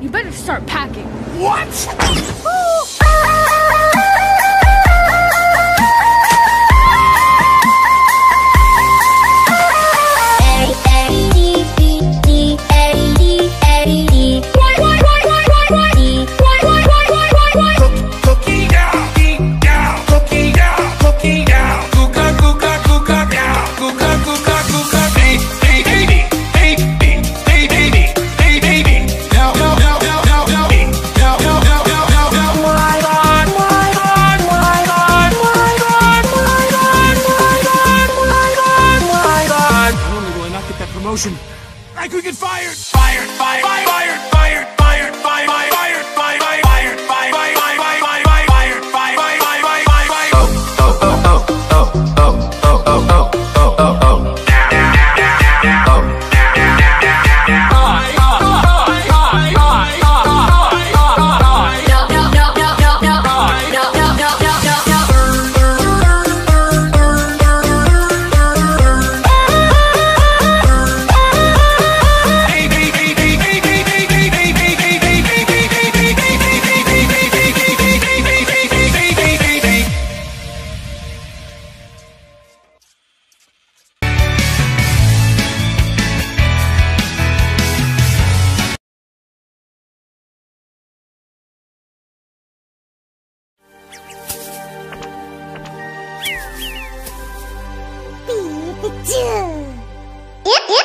You better start packing. What? Like we get fired! Fired! Fired! Fired! Fired! Fired! Fired! Fired! Fired! Fired!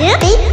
Yep.